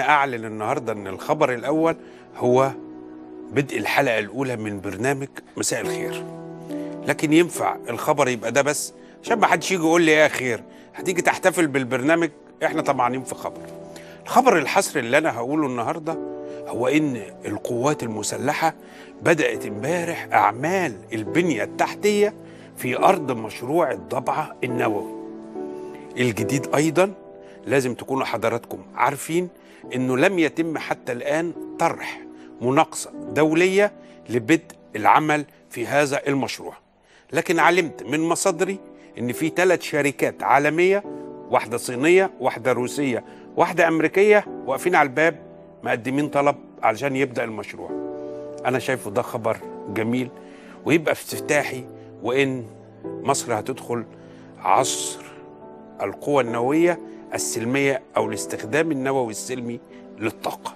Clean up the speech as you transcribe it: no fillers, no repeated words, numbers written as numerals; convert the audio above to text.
أعلن النهاردة أن الخبر الأول هو بدء الحلقة الأولى من برنامج مساء الخير. لكن ينفع الخبر يبقى ده بس؟ عشان ما حدش يجي يقول لي يا خير هتيجي تحتفل بالبرنامج، احنا طمعانين في خبر. الخبر الحصري اللي أنا هقوله النهاردة هو إن القوات المسلحة بدأت امبارح أعمال البنية التحتية في أرض مشروع الضبعة النووي الجديد. أيضا لازم تكونوا حضراتكم عارفين إنه لم يتم حتى الآن طرح مناقصة دولية لبدء العمل في هذا المشروع، لكن علمت من مصادري إن في 3 شركات عالمية، واحدة صينية، واحدة روسية، واحدة أمريكية، واقفين على الباب مقدمين طلب علشان يبدأ المشروع. أنا شايفه ده خبر جميل، ويبقى استفتاحي، وإن مصر هتدخل عصر القوى النووية السلمية أو الاستخدام النووي السلمي للطاقة.